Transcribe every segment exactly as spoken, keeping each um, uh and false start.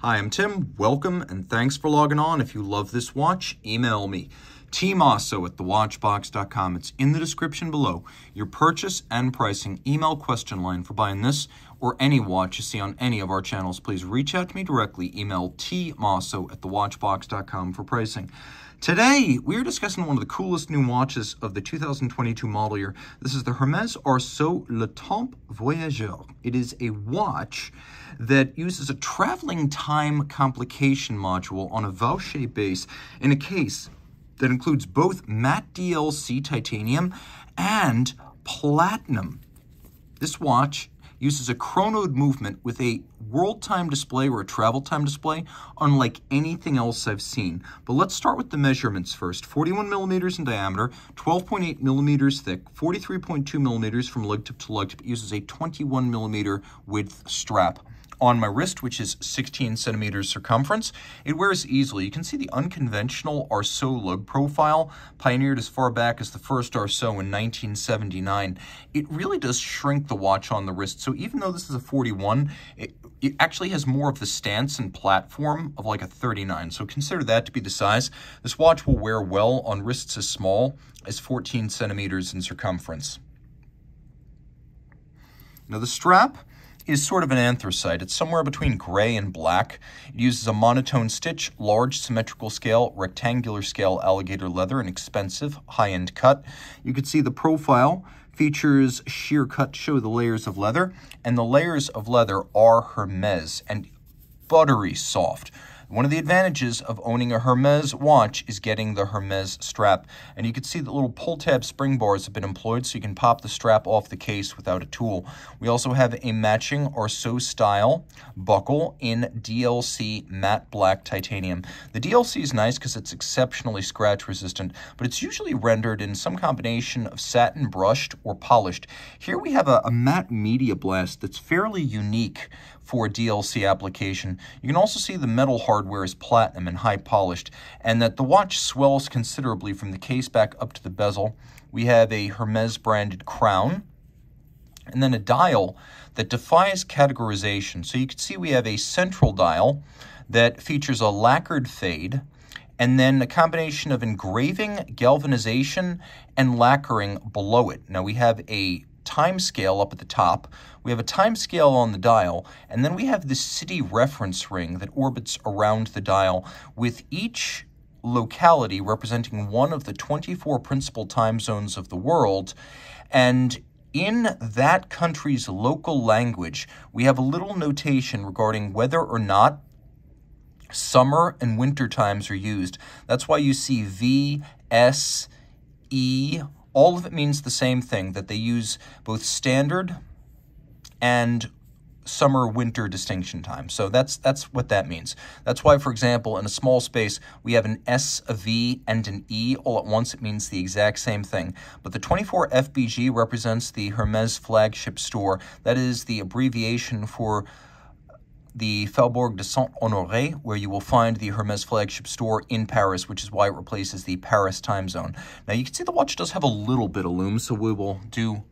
Hi, I'm Tim. Welcome and thanks for logging on. If you love this watch, email me, tim osso at the watchbox dot com. It's in the description below. Your purchase and pricing email question line for buying this or any watch you see on any of our channels. Please reach out to me directly. Email tim osso at the watchbox dot com for pricing. Today, we are discussing one of the coolest new watches of the two thousand twenty-two model year. This is the Hermès Arceau Le Temps Voyageur. It is a watch that uses a traveling time complication module on a Vaucher base in a case that includes both matte D L C titanium and platinum. This watch uses a Chronode movement with a world time display or a travel time display unlike anything else I've seen. But let's start with the measurements first. forty-one millimeters in diameter, twelve point eight millimeters thick, forty-three point two millimeters from lug tip to lug tip. It uses a twenty-one millimeter width strap. On my wrist, which is sixteen centimeters circumference, it wears easily. You can see the unconventional Arceau lug profile, pioneered as far back as the first Arceau in nineteen seventy-nine. It really does shrink the watch on the wrist. So even though this is a forty-one, it, it actually has more of the stance and platform of like a thirty-nine. So consider that to be the size. This watch will wear well on wrists as small as fourteen centimeters in circumference. Now the strap is sort of an anthracite. It's somewhere between gray and black. It uses a monotone stitch, large symmetrical scale, rectangular scale alligator leather, an expensive high-end cut. You can see the profile features sheer cut to show the layers of leather, and the layers of leather are Hermès and buttery soft. One of the advantages of owning a Hermès watch is getting the Hermès strap. And you can see that little pull tab spring bars have been employed so you can pop the strap off the case without a tool. We also have a matching Arceau style buckle in D L C matte black titanium. The D L C is nice because it's exceptionally scratch resistant, but it's usually rendered in some combination of satin brushed or polished. Here we have a, a matte media blast that's fairly unique for a D L C application. You can also see the metal hardware is platinum and high polished, and that the watch swells considerably from the case back up to the bezel. We have a Hermès branded crown, and then a dial that defies categorization. So you can see we have a central dial that features a lacquered fade, and then a combination of engraving, galvanization, and lacquering below it. Now we have a time scale up at the top, we have a time scale on the dial, and then we have the city reference ring that orbits around the dial, with each locality representing one of the twenty-four principal time zones of the world. And in that country's local language, we have a little notation regarding whether or not summer and winter times are used. That's why you see V, S, E. All of it means the same thing, that they use both standard and summer-winter distinction time. So that's that's what that means. That's why, for example, in a small space, we have an S, a V, and an E all at once. It means the exact same thing. But the twenty-four F B G represents the Hermès flagship store. That is the abbreviation for the Faubourg de Saint-Honoré, where you will find the Hermès flagship store in Paris, which is why it replaces the Paris time zone. Now, you can see the watch does have a little bit of lume, so we will do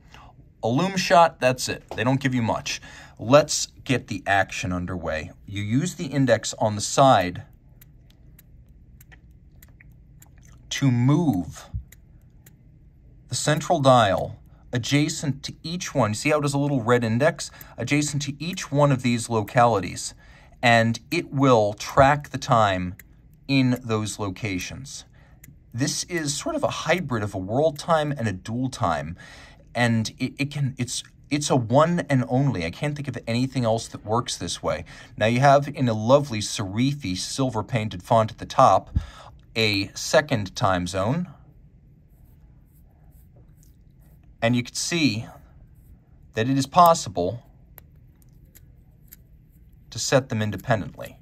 a lume shot. That's it. They don't give you much. Let's get the action underway. You use the index on the side to move the central dial adjacent to each one. See how it does a little red index? Adjacent to each one of these localities, and it will track the time in those locations. This is sort of a hybrid of a world time and a dual time, and it, it can it's it's a one and only. I can't think of anything else that works this way. Now you have, in a lovely serif silver painted font at the top, a second time zone. And you can see that it is possible to set them independently.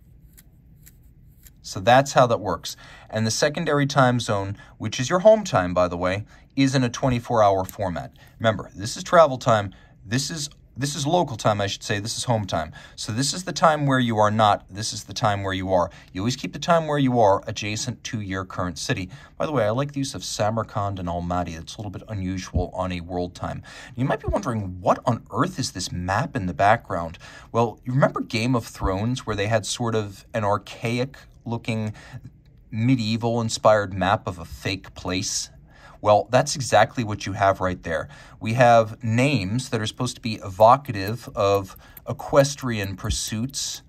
So that's how that works. And the secondary time zone, which is your home time, by the way, is in a twenty-four hour format. Remember, this is travel time. This is This is local time, I should say. This is home time. So this is the time where you are not. This is the time where you are. You always keep the time where you are adjacent to your current city. By the way, I like the use of Samarkand and Almaty. It's a little bit unusual on a world time. You might be wondering, what on earth is this map in the background? Well, you remember Game of Thrones, where they had sort of an archaic-looking, medieval-inspired map of a fake place? Well, that's exactly what you have right there. We have names that are supposed to be evocative of equestrian pursuits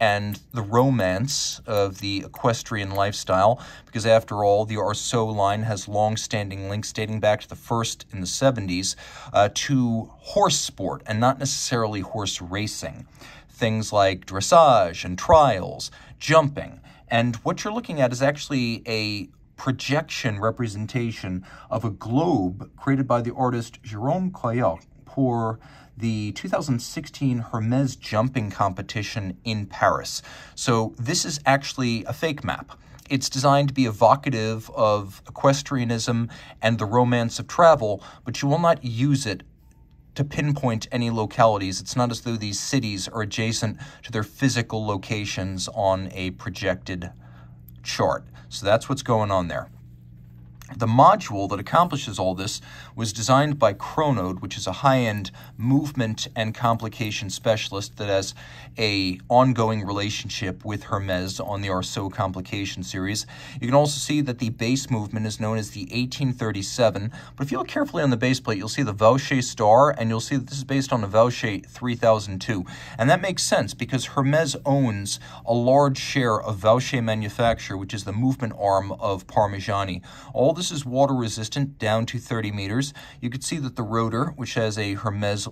and the romance of the equestrian lifestyle, because after all, the Arceau line has long-standing links dating back to the first in the seventies uh, to horse sport, and not necessarily horse racing. Things like dressage and trials, jumping, and what you're looking at is actually a projection representation of a globe created by the artist Jérôme Cailleux for the two thousand sixteen Hermès jumping competition in Paris. So this is actually a fake map. It's designed to be evocative of equestrianism and the romance of travel, but you will not use it to pinpoint any localities. It's not as though these cities are adjacent to their physical locations on a projected chart. So that's what's going on there. The module that accomplishes all this was designed by Chronode, which is a high-end movement and complication specialist that has a ongoing relationship with Hermès on the Arceau complication series. You can also see that the base movement is known as the eighteen thirty-seven, but if you look carefully on the base plate, you'll see the Vaucher star, and you'll see that this is based on a Vaucher three thousand two. And that makes sense because Hermès owns a large share of Vaucher manufacture, which is the movement arm of Parmigiani. All this is water-resistant, down to thirty meters. You can see that the rotor, which has a Hermès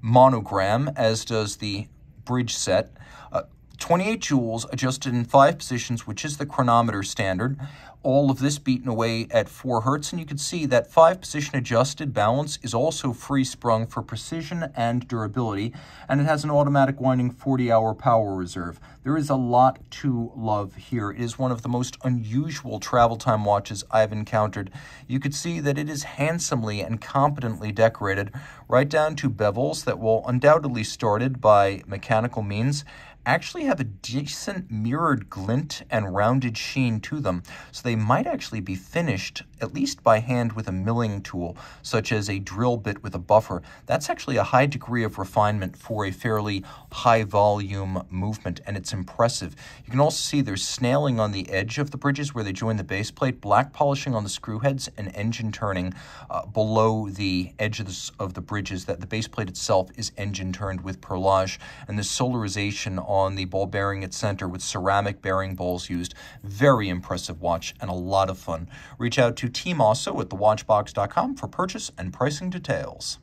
monogram, as does the bridge set, uh, twenty-eight joules adjusted in five positions, which is the chronometer standard. All of this beaten away at four hertz, and you can see that five position adjusted balance is also free-sprung for precision and durability, and it has an automatic winding forty-hour power reserve. There is a lot to love here. It is one of the most unusual travel time watches I've encountered. You can see that it is handsomely and competently decorated, right down to bevels that will, undoubtedly started by mechanical means, actually have a decent mirrored glint and rounded sheen to them, so they might actually be finished at least by hand with a milling tool, such as a drill bit with a buffer. That's actually a high degree of refinement for a fairly high volume movement, and it's impressive. You can also see there's snailing on the edge of the bridges where they join the base plate, black polishing on the screw heads, and engine turning uh, below the edges of the bridges that the base plate itself is engine turned with perlage, and the solarization on on the ball bearing at center with ceramic bearing balls used. Very impressive watch and a lot of fun. Reach out to Team Arceau at the watchbox dot com for purchase and pricing details.